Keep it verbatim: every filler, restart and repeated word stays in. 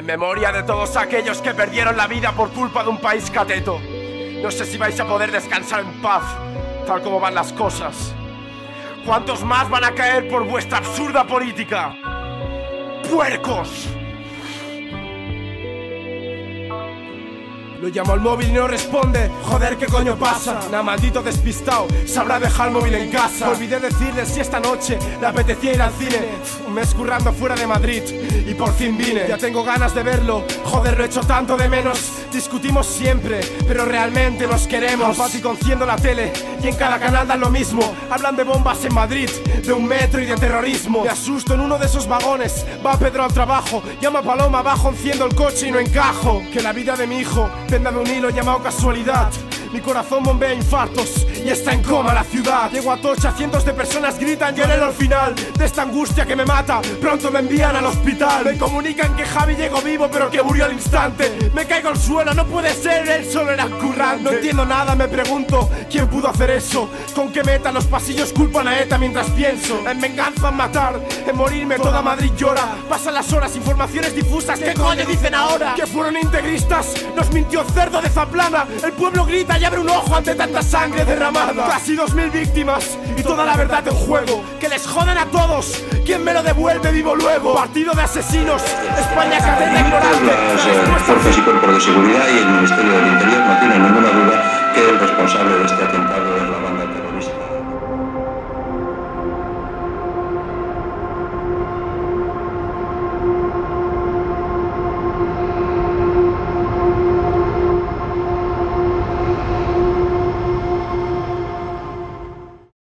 En memoria de todos aquellos que perdieron la vida por culpa de un país cateto. No sé si vais a poder descansar en paz, tal como van las cosas. ¿Cuántos más van a caer por vuestra absurda política? ¡Puercos! Lo llamo al móvil y no responde. Joder, ¿qué coño pasa? Na, maldito despistao, sabrá dejar el móvil en casa. Olvidé decirles si esta noche le apetecía ir al cine. Un mes currando fuera de Madrid y por fin vine. Ya tengo ganas de verlo, joder, lo echo tanto de menos. Discutimos siempre, pero realmente nos queremos. Papi conciendo la tele y en cada canal dan lo mismo. Hablan de bombas en Madrid, de un metro y de terrorismo. Me asusto en uno de esos vagones, va Pedro al trabajo. Llama a Paloma abajo, enciendo el coche y no encajo. Que la vida de mi hijo dependa de un hilo llamado casualidad. Mi corazón bombea infartos y está en coma la ciudad. Llego a Tocha, cientos de personas gritan, yo en el final de esta angustia que me mata. Pronto me envían al hospital. Me comunican que Javi llegó vivo pero que murió al instante. Me caigo al suelo, no puede ser, él solo era currante. No entiendo nada, me pregunto, ¿quién pudo hacer eso? ¿Con qué meta? Los pasillos culpan a ETA mientras pienso. En venganza, en matar, en morirme, toda Madrid llora. Pasan las horas, informaciones difusas, ¿qué coño dicen ahora? Que fueron integristas, nos mintió cerdo de Zaplana. El pueblo grita y abre un ojo ante tanta sangre derramada. Casi dos mil víctimas y toda la verdad en juego. Que les joden a todos, ¿quién me lo devuelve vivo luego? Partido de asesinos, España cadena ignorante. Las fuerzas y cuerpos de seguridad y el Ministerio del Interior no tienen ninguna duda que el responsable de este atentado